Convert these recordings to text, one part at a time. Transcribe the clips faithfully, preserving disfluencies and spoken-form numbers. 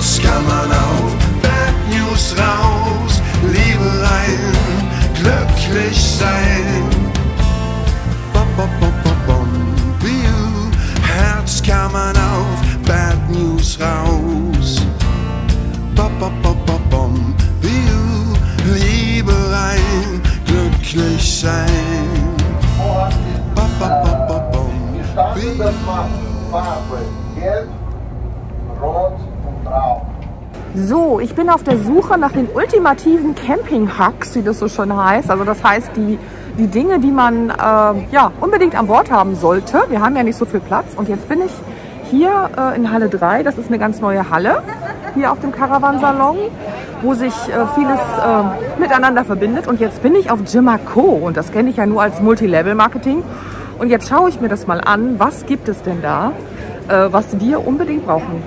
Herzkammern auf, Bad News raus, Liebe rein, glücklich sein. Herzkammern auf, Bad News raus. Liebe rein, glücklich sein. Wir starten das mal. Farbe, gelb, rot und grau. So, ich bin auf der Suche nach den ultimativen Camping-Hacks, wie das so schön heißt. Also das heißt, die, die Dinge, die man äh, ja, unbedingt an Bord haben sollte. Wir haben ja nicht so viel Platz. Und jetzt bin ich hier äh, in Halle drei. Das ist eine ganz neue Halle hier auf dem Caravan-Salon, wo sich äh, vieles äh, miteinander verbindet. Und jetzt bin ich auf Jimaco und das kenne ich ja nur als Multilevel-Marketing. Und jetzt schaue ich mir das mal an, was gibt es denn da, äh, was wir unbedingt brauchen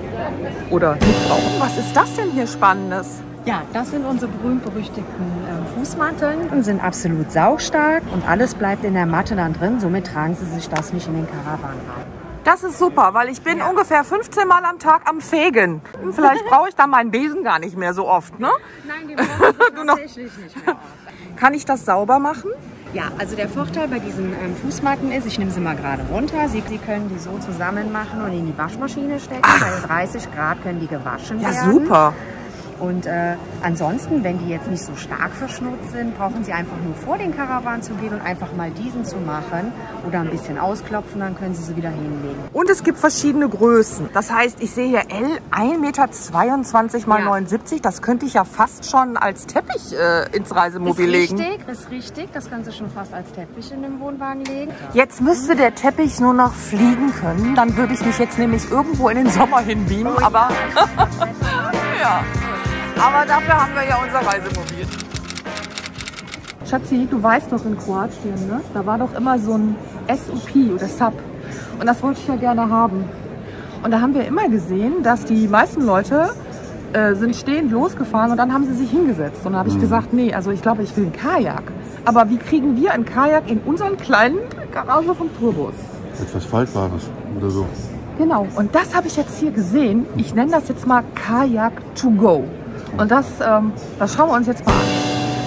oder nicht brauchen. Was ist das denn hier Spannendes? Ja, das sind unsere berühmt-berüchtigten äh, Fußmanteln und sind absolut saugstark und alles bleibt in der Matte dann drin, somit tragen sie sich das nicht in den Karawan rein. Das ist super, weil ich bin ja ungefähr fünfzehn Mal am Tag am Fegen. Vielleicht brauche ich dann meinen Besen gar nicht mehr so oft, ne? Nein, den brauchen wir tatsächlich nicht mehr oft. Kann ich das sauber machen? Ja, also der Vorteil bei diesen ähm, Fußmatten ist, ich nehme sie mal gerade runter. Sie, Sie können die so zusammen machen und in die Waschmaschine stecken. Ach. Bei dreißig Grad können die gewaschen ja, werden. Ja, super. Und äh, ansonsten, wenn die jetzt nicht so stark verschnurzt sind, brauchen Sie einfach nur vor den Karawan zu gehen und einfach mal diesen zu machen oder ein bisschen ausklopfen, dann können Sie sie wieder hinlegen. Und es gibt verschiedene Größen. Das heißt, ich sehe hier L ein Meter zweiundzwanzig mal neunundsiebzig. Das könnte ich ja fast schon als Teppich äh, ins Reisemobil legen. Ist richtig, ist richtig. Das können Sie schon fast als Teppich in den Wohnwagen legen. Jetzt müsste der Teppich nur noch fliegen können. Dann würde ich mich jetzt nämlich irgendwo in den Sommer hinbeamen, oh, aber... ja. Aber dafür haben wir ja unser Reisemobil. Schatzi, du weißt doch in Kroatien, ne? Da war doch immer so ein S U P oder Sub. Und das wollte ich ja gerne haben. Und da haben wir immer gesehen, dass die meisten Leute äh, sind stehend losgefahren und dann haben sie sich hingesetzt. Und da habe ich gesagt, nee, also ich glaube, ich will einen Kajak. Aber wie kriegen wir einen Kajak in unseren kleinen Garage vom Tourbus? Etwas Faltbares oder so. Genau. Und das habe ich jetzt hier gesehen. Ich nenne das jetzt mal Kajak to go. Und das, ähm, das schauen wir uns jetzt mal an.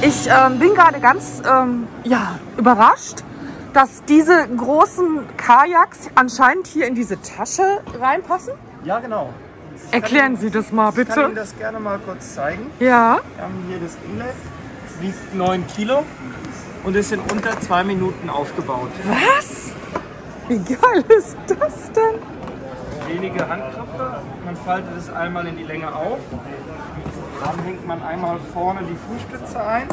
Ich ähm, bin gerade ganz ähm, ja, überrascht, dass diese großen Kajaks anscheinend hier in diese Tasche reinpassen. Ja, genau. Ich Erklären Ihnen, Sie das mal, bitte. Ich kann Ihnen das gerne mal kurz zeigen. Ja. Wir haben hier das Inlet, wiegt neun Kilo und ist in unter zwei Minuten aufgebaut. Was? Wie geil ist das denn? Wenige Handgriffe, man faltet es einmal in die Länge auf. Dann hängt man einmal vorne die Fußspitze ein,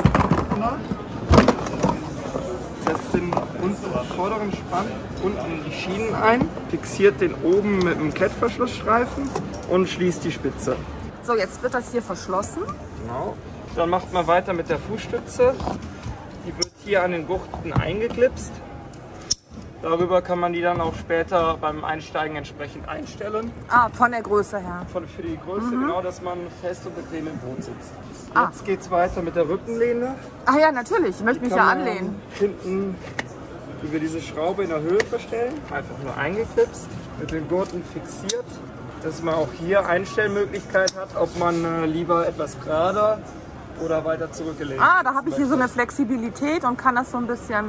setzt den unteren vorderen Spann unten in die Schienen ein, fixiert den oben mit einem Klettverschlussstreifen und schließt die Spitze. So, jetzt wird das hier verschlossen. Genau. Dann macht man weiter mit der Fußstütze. Die wird hier an den Gurten eingeklipst. Darüber kann man die dann auch später beim Einsteigen entsprechend einstellen. Ah, von der Größe her. Von, für die Größe, mhm. Genau, dass man fest und bequem im Boot sitzt. Ah. Jetzt geht es weiter mit der Rückenlehne. Ach ja, natürlich, ich möchte mich ja anlehnen. Hinten über diese Schraube in der Höhe verstellen, einfach nur eingeklipst, mit den Gurten fixiert. Dass man auch hier Einstellmöglichkeit hat, ob man lieber etwas gerader oder weiter zurückgelehnt. Ah, da habe ich hier so eine Flexibilität und kann das so ein bisschen...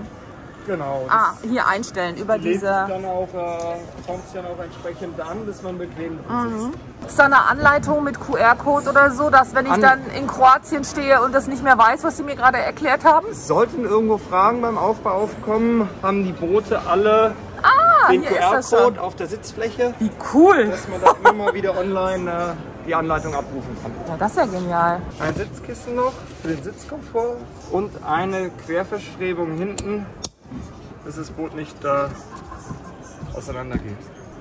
Genau. Ah, hier einstellen über die diese... Dann auch, äh, kommt es dann auch entsprechend an, bis man bequem drin sitzt. Mhm. Ist da eine Anleitung mit Q R-Code oder so, dass wenn ich an dann in Kroatien stehe und das nicht mehr weiß, was Sie mir gerade erklärt haben? Sollten irgendwo Fragen beim Aufbau aufkommen, haben die Boote alle ah, den Q R-Code auf der Sitzfläche. Wie cool! Dass man dann immer mal wieder online äh, die Anleitung abrufen kann. Ja, das ist ja genial. Ein Sitzkissen noch für den Sitzkomfort und eine Querverstrebung hinten, dass das Boot nicht äh, auseinander geht.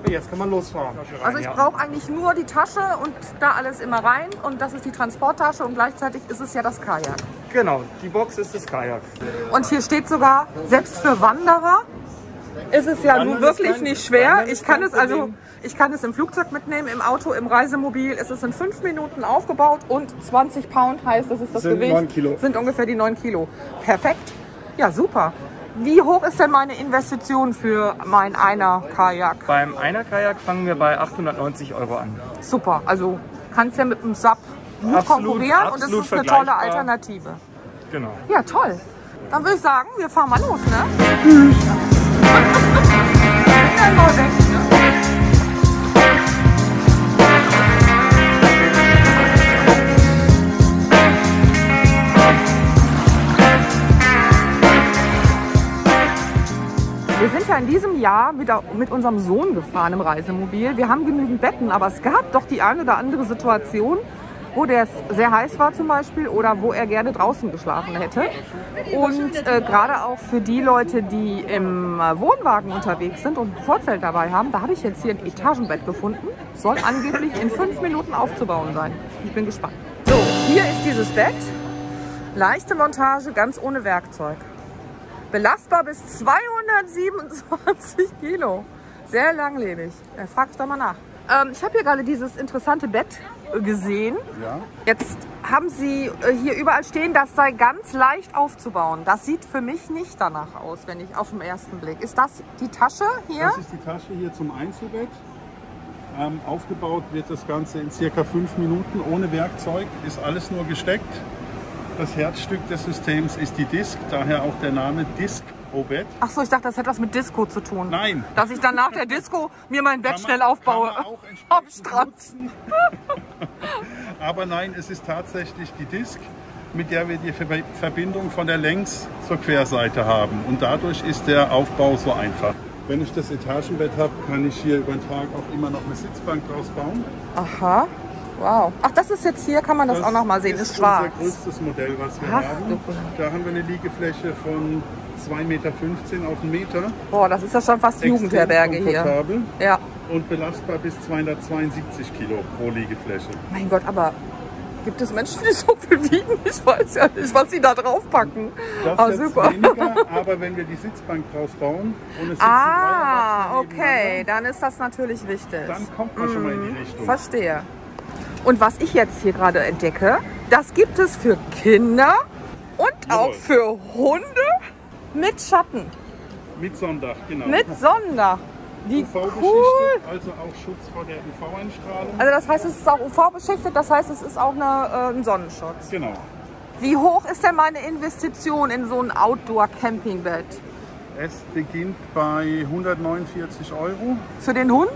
Jetzt kann man losfahren. Also ich brauche eigentlich nur die Tasche und da alles immer rein. Und das ist die Transporttasche und gleichzeitig ist es ja das Kajak. Genau, die Box ist das Kajak. Und hier steht sogar, selbst für Wanderer ist es ja nun wirklich nicht schwer. Ich kann es also, ich kann es im Flugzeug mitnehmen, im Auto, im Reisemobil. Es ist in fünf Minuten aufgebaut und zwanzig Pound heißt, das ist das Gewicht, sind ungefähr die neun Kilo. Perfekt, ja super. Wie hoch ist denn meine Investition für mein Einer-Kajak? Beim Einer-Kajak fangen wir bei achthundertneunzig Euro an. Super, also kannst ja mit dem Sub gut absolut, konkurrieren absolut und das ist eine tolle Alternative. Genau. Ja, toll. Dann würde ich sagen, wir fahren mal los, ne? Tschüss. Wir sind ja in diesem Jahr mit, mit unserem Sohn gefahren im Reisemobil. Wir haben genügend Betten, aber es gab doch die eine oder andere Situation, wo der sehr heiß war zum Beispiel oder wo er gerne draußen geschlafen hätte. Und äh, gerade auch für die Leute, die im Wohnwagen unterwegs sind und ein Vorzelt dabei haben, da habe ich jetzt hier ein Etagenbett gefunden. Soll angeblich in fünf Minuten aufzubauen sein. Ich bin gespannt. So, hier ist dieses Bett. Leichte Montage, ganz ohne Werkzeug. Belastbar bis zweihundertsiebenundzwanzig Kilo. Sehr langlebig. Da frag ich doch mal nach. Ähm, ich habe hier gerade dieses interessante Bett gesehen. Ja. Jetzt haben Sie hier überall stehen, das sei ganz leicht aufzubauen. Das sieht für mich nicht danach aus, wenn ich auf den ersten Blick. Ist das die Tasche hier? Das ist die Tasche hier zum Einzelbett. Ähm, aufgebaut wird das Ganze in circa fünf Minuten ohne Werkzeug. Ist alles nur gesteckt. Das Herzstück des Systems ist die Disc, daher auch der Name Disc-O-Bed. Ach so, ich dachte, das hätte was mit Disco zu tun. Nein. Dass ich dann nach der Disco mir mein Bett man, schnell aufbaue. Am Strand. Aber nein, es ist tatsächlich die Disc, mit der wir die Verbindung von der Längs- zur Querseite haben. Und dadurch ist der Aufbau so einfach. Wenn ich das Etagenbett habe, kann ich hier über den Tag auch immer noch eine Sitzbank draus bauen. Aha. Wow. Ach, das ist jetzt hier, kann man das, das auch noch mal sehen, ist, ist schwarz. Das ist unser größtes Modell, was wir Ach, haben. Super. Da haben wir eine Liegefläche von zwei Meter fünfzehn auf einen Meter. Boah, das ist ja schon fast extrem Jugendherberge hier. Ja. Und belastbar bis zweihundertzweiundsiebzig Kilo pro Liegefläche. Mein Gott, aber gibt es Menschen, die so viel wiegen? Ich weiß ja nicht, was sie da drauf packen. Das ah, super. Weniger, aber wenn wir die Sitzbank draus bauen und es Ah, okay, dann ist das natürlich wichtig. Dann kommt man mmh, schon mal in die Richtung. Verstehe. Und was ich jetzt hier gerade entdecke, das gibt es für Kinder und Jawohl. Auch für Hunde mit Schatten. Mit Sonnendach, genau. Mit Sonnendach. Wie cool. Also auch Schutz vor der U V-Einstrahlung. Also das heißt, es ist auch U V-beschichtet, das heißt, es ist auch eine, äh, ein Sonnenschutz. Genau. Wie hoch ist denn meine Investition in so ein Outdoor-Campingbett? Es beginnt bei hundertneunundvierzig Euro. Für den Hund?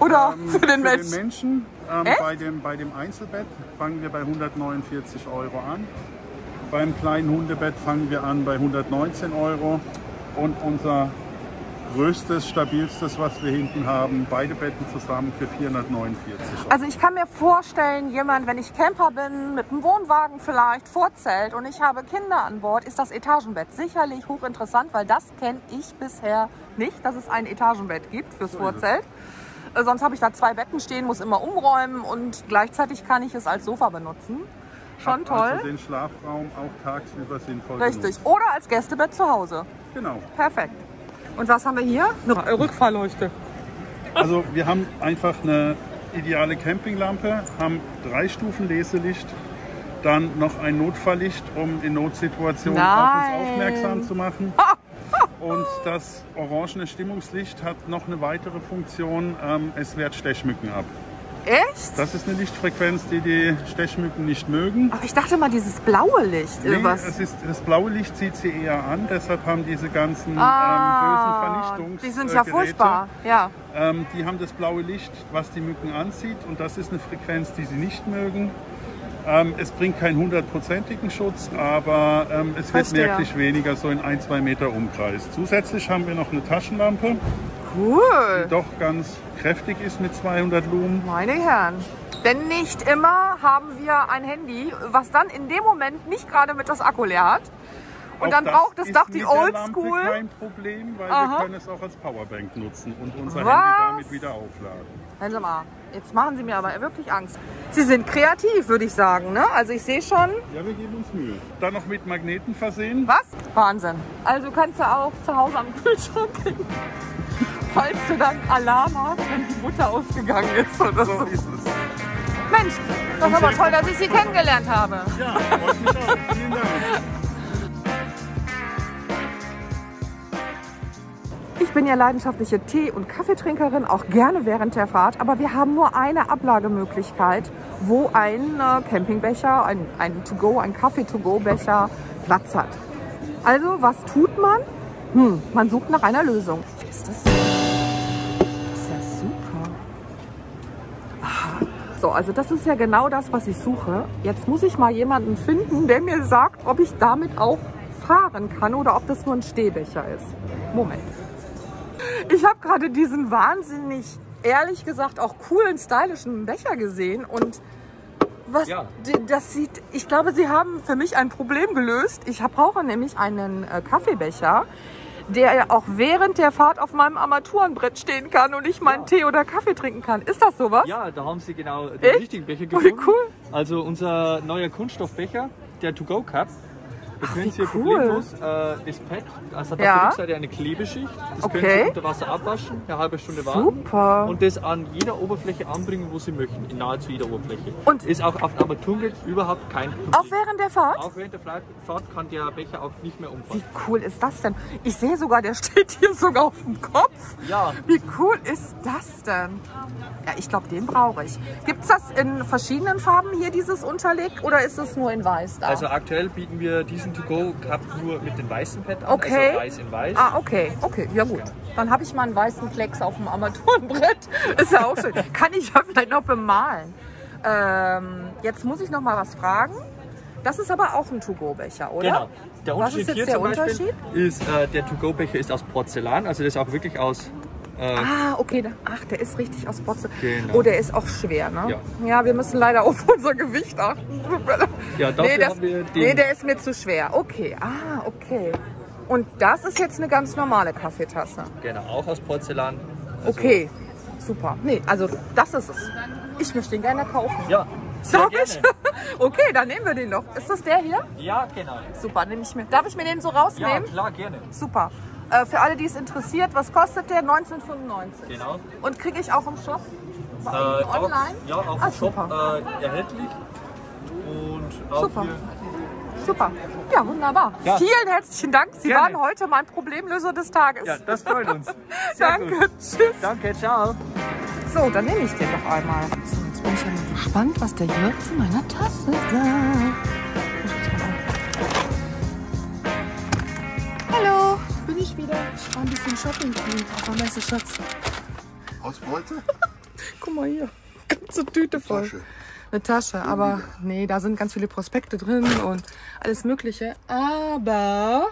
Oder ähm, für den für Menschen? Den Menschen ähm, bei, dem, bei dem Einzelbett fangen wir bei hundertneunundvierzig Euro an. Beim kleinen Hundebett fangen wir an bei hundertneunzehn Euro. Und unser größtes, stabilstes, was wir hinten haben, beide Betten zusammen für vierhundertneunundvierzig Euro. Also ich kann mir vorstellen, jemand, wenn ich Camper bin, mit einem Wohnwagen vielleicht, Vorzelt und ich habe Kinder an Bord, ist das Etagenbett sicherlich hochinteressant, weil das kenne ich bisher nicht, dass es ein Etagenbett gibt fürs Vorzelt. Sonst habe ich da zwei Betten stehen, muss immer umräumen und gleichzeitig kann ich es als Sofa benutzen. Schon toll. Also den Schlafraum auch tagsüber sinnvoll. Richtig. Genutzt. Oder als Gästebett zu Hause. Genau. Perfekt. Und was haben wir hier? Eine Rückfahrleuchte. Also wir haben einfach eine ideale Campinglampe, haben drei Stufen Leselicht, dann noch ein Notfalllicht, um in Notsituationen auf uns aufmerksam zu machen. Ah! Und das orangene Stimmungslicht hat noch eine weitere Funktion, ähm, es wehrt Stechmücken ab. Echt? Das ist eine Lichtfrequenz, die die Stechmücken nicht mögen. Aber ich dachte mal, dieses blaue Licht. Nee, was? Es ist, das blaue Licht zieht sie eher an, deshalb haben diese ganzen ah, ähm, bösen Vernichtungs- Die sind ja äh, Geräte, furchtbar. Ja. Ähm, die haben das blaue Licht, was die Mücken anzieht und das ist eine Frequenz, die sie nicht mögen. Ähm, es bringt keinen hundertprozentigen Schutz, aber ähm, es wird Verstehe. merklich weniger, so in ein, zwei Meter Umkreis. Zusätzlich haben wir noch eine Taschenlampe, cool. die doch ganz kräftig ist mit zweihundert Lumen. Meine Herren, denn nicht immer haben wir ein Handy, was dann in dem Moment nicht gerade mit das Akku leer hat. Und auch dann das braucht es doch die Oldschool. Das ist kein Problem, weil Aha. wir können es auch als Powerbank nutzen und unser Was? Handy damit wieder aufladen. Hören Sie mal, jetzt machen Sie mir aber wirklich Angst. Sie sind kreativ, würde ich sagen, ne? Also ich sehe schon. Ja, wir geben uns Mühe. Dann noch mit Magneten versehen. Was? Wahnsinn. Also kannst du auch zu Hause am Kühlschrank gehen, falls du dann Alarm hast, wenn die Mutter ausgegangen ist oder so. So ist es. Mensch, das ist aber toll, dass ich Sie kennengelernt habe. Ja, freut mich auch. Vielen Dank. Ich Ich bin ja leidenschaftliche Tee- und Kaffeetrinkerin, auch gerne während der Fahrt, aber wir haben nur eine Ablagemöglichkeit, wo ein Campingbecher, ein, ein To-Go, ein Kaffee-To-Go-Becher Platz hat. Also, was tut man? Hm, man sucht nach einer Lösung. Ist das? Das ist ja super. Aha. So, also das ist ja genau das, was ich suche. Jetzt muss ich mal jemanden finden, der mir sagt, ob ich damit auch fahren kann oder ob das nur ein Stehbecher ist. Moment. Ich habe gerade diesen wahnsinnig, ehrlich gesagt, auch coolen, stylischen Becher gesehen und was ja. Das sieht, ich glaube, sie haben für mich ein Problem gelöst. Ich brauche nämlich einen äh, Kaffeebecher, der auch während der Fahrt auf meinem Armaturenbrett stehen kann und ich meinen ja. Tee oder Kaffee trinken kann. Ist das sowas? Ja, da haben sie genau den Echt? richtigen Becher gefunden. Oh, wie cool. Also unser neuer Kunststoffbecher, der To-Go Cup. Wir können hier cool. problemlos äh, das Pad, also hat ja. auf der Rückseite eine Klebeschicht, das okay. können Sie unter Wasser abwaschen, eine halbe Stunde warten Super. und das an jeder Oberfläche anbringen, wo Sie möchten, in nahezu jeder Oberfläche. Und ist auch auf dem Armaturenbrett überhaupt kein Problem. Auch während der Fahrt? Auch während der Fahrt kann der Becher auch nicht mehr umfassen. Wie cool ist das denn? Ich sehe sogar, der steht hier sogar auf dem Kopf. Ja. Wie cool ist das denn? Ja, ich glaube, den brauche ich. Gibt es das in verschiedenen Farben hier, dieses Unterleg, oder ist es nur in weiß da? Also aktuell bieten wir diesen To-Go Cup nur mit dem weißen Pad an, okay. also weiß in weiß. Ah, okay, okay, ja gut. Genau. Dann habe ich mal einen weißen Klecks auf dem Armaturenbrett. Ist ja auch schön. Kann ich ja vielleicht noch bemalen. Ähm, jetzt muss ich noch mal was fragen. Das ist aber auch ein To-Go-Becher, oder? Genau. Der Unterschied was ist jetzt hier der zum Unterschied? Beispiel ist, äh, der To-Go-Becher ist aus Porzellan, also das ist auch wirklich aus... Äh, ah, okay. Ach, der ist richtig aus Porzellan. Genau. Oh, der ist auch schwer, ne? Ja. ja, wir müssen leider auf unser Gewicht achten. Ja, dafür nee, das, haben wir den... nee, der ist mir zu schwer. Okay, ah, okay. Und das ist jetzt eine ganz normale Kaffeetasse. Genau, auch aus Porzellan. Also okay, super. Nee, also das ist es. Ich möchte den gerne kaufen. Ja, sehr Darf gerne. ich? Okay, dann nehmen wir den noch. Ist das der hier? Ja, genau. Super, nehme ich mir. Darf ich mir den so rausnehmen? Ja, klar, gerne. Super. Für alle, die es interessiert, was kostet der? neunzehn fünfundneunzig. Genau. Und kriege ich auch im Shop? Äh, online? Auch, ja, auch im ah, Shop äh, erhältlich. Und auch super. Super. Ja, wunderbar. Ja. Vielen herzlichen Dank. Sie Gerne. waren heute mein Problemlöser des Tages. Ja, das freut uns. Danke. Gut. Tschüss. Danke, ciao. So, dann nehme ich den doch einmal. So, jetzt bin ich ja gespannt, was der Jörg zu meiner Tasse sagt. Hallo. Bin ich wieder. Ich war ein bisschen shopping auf der Messe, Schatz. Ausbeute? Guck mal hier. Ganze Tüte voll. Tasche. Eine Tasche, aber nee, da sind ganz viele Prospekte drin und alles Mögliche. Aber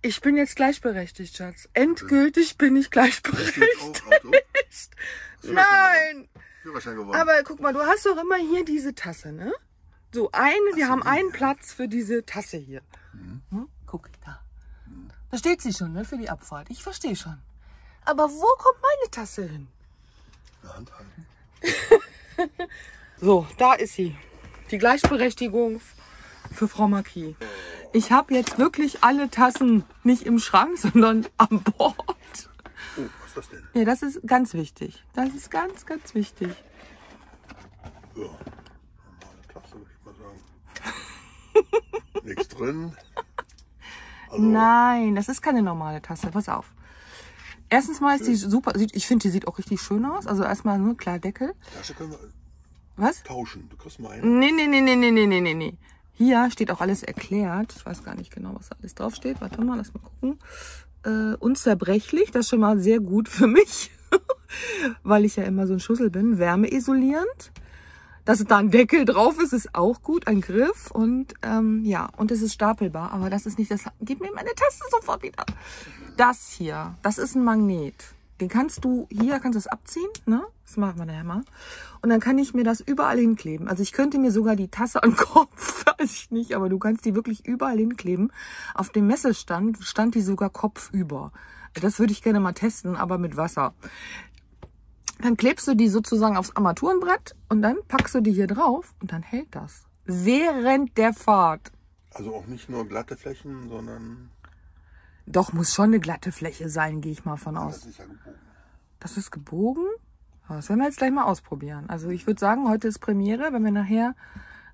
ich bin jetzt gleichberechtigt, Schatz. Endgültig bin ich gleichberechtigt. Nein! Aber guck mal, du hast doch immer hier diese Tasse, ne? So eine, wir haben einen Platz für diese Tasse hier. Hm? Guck da. Da steht sie schon, ne, für die Abfahrt. Ich verstehe schon. Aber wo kommt meine Tasse hin? Eine Hand halten. So, da ist sie. Die Gleichberechtigung für Frau Marquis. Ich habe jetzt wirklich alle Tassen nicht im Schrank, sondern am Bord. Oh, was ist das denn? Ja, das ist ganz wichtig. Das ist ganz, ganz wichtig. Ja, normale Tasse, würde ich mal sagen. Nichts drin. Also, nein, das ist keine normale Tasse. Pass auf. Erstens mal ist schön. die super. Ich finde, die sieht auch richtig schön aus. Also erstmal nur klar Deckel. Tasche können wir Was? tauschen. Du kriegst mal einen. Nee, nee, nee, nee, nee, nee, nee, nee. Hier steht auch alles erklärt. Ich weiß gar nicht genau, was da alles draufsteht. Warte mal, lass mal gucken. Äh, unzerbrechlich, das ist schon mal sehr gut für mich. Weil ich ja immer so ein Schussel bin. Wärmeisolierend. Dass da ein Deckel drauf ist, ist auch gut. Ein Griff und ähm, ja, und es ist stapelbar. Aber das ist nicht das... Gib mir meine Tasse sofort wieder. Das hier, das ist ein Magnet. Den kannst du hier, kannst du das abziehen, ne? Das machen wir nachher mal. Und dann kann ich mir das überall hinkleben. Also ich könnte mir sogar die Tasse an den Kopf, weiß ich nicht, aber du kannst die wirklich überall hinkleben. Auf dem Messestand stand die sogar kopfüber. Das würde ich gerne mal testen, aber mit Wasser. Dann klebst du die sozusagen aufs Armaturenbrett und dann packst du die hier drauf und dann hält das. Während der Fahrt. Also auch nicht nur glatte Flächen, sondern... Doch, muss schon eine glatte Fläche sein, gehe ich mal von aus. Das ist ja gebogen. Das ist gebogen? Das werden wir jetzt gleich mal ausprobieren. Also ich würde sagen, heute ist Premiere. Wenn wir nachher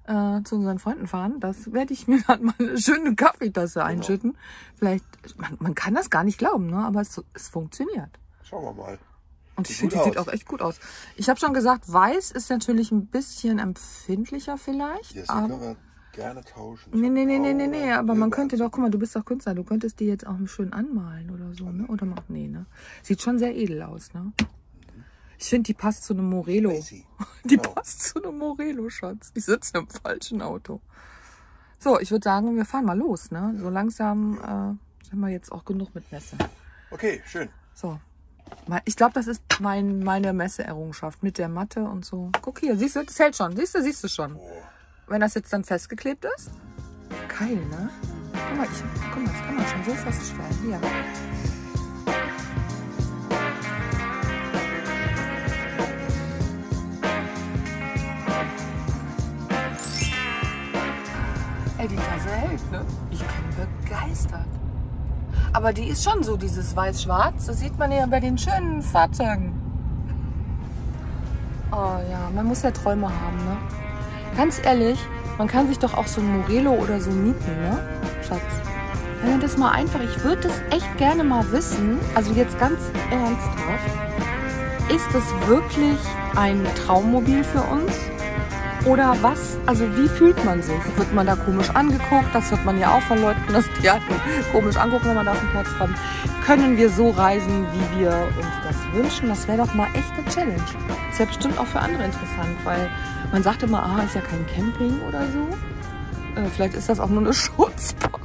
äh, zu unseren Freunden fahren. Das werde ich mir dann mal eine schöne Kaffeetasse einschütten. Genau. Vielleicht, man, man kann das gar nicht glauben, ne? Aber es, es funktioniert. Schauen wir mal. Und ich finde, die sieht auch echt gut aus. Ich habe schon gesagt, weiß ist natürlich ein bisschen empfindlicher vielleicht. Yes, aber gerne tauschen. Nee, nee, nee, nee, nee, nee, aber man könnte doch, guck mal, du bist doch Künstler, du könntest die jetzt auch schön anmalen oder so, ne? Oder machen, nee, ne? Sieht schon sehr edel aus, ne? Ich finde, die passt zu einem Morello. Die passt zu einem Morello, Schatz. Ich sitze im falschen Auto. So, ich würde sagen, wir fahren mal los, ne? So langsam äh, haben wir jetzt auch genug mit Messe. Okay, schön. So. Ich glaube, das ist mein, meine Messeerrungenschaft mit der Matte und so. Guck hier, siehst du, das hält schon. Siehst du, siehst du schon. Wenn das jetzt dann festgeklebt ist. Geil, ne? Guck mal, ich, guck mal, das kann man schon so feststellen. Hier. Ey, die Tasse hält, ne? Ich bin begeistert. Aber die ist schon so, dieses Weiß-Schwarz. Das sieht man ja bei den schönen Fahrzeugen. Oh ja, man muss ja Träume haben, ne? Ganz ehrlich, man kann sich doch auch so ein Morello oder so mieten, ne? Schatz. Wenn man das mal einfach, ich würde das echt gerne mal wissen, also jetzt ganz ernsthaft, ist das wirklich ein Traummobil für uns? Oder was, also wie fühlt man sich? Wird man da komisch angeguckt? Das hört man ja auch von Leuten, dass die einen komisch angucken, wenn man da auf den Platz kommt. Können wir so reisen, wie wir uns das wünschen? Das wäre doch mal echt eine Challenge. Das wäre bestimmt auch für andere interessant, weil man sagt immer, ah, ist ja kein Camping oder so. Äh, vielleicht ist das auch nur eine Schutzbox.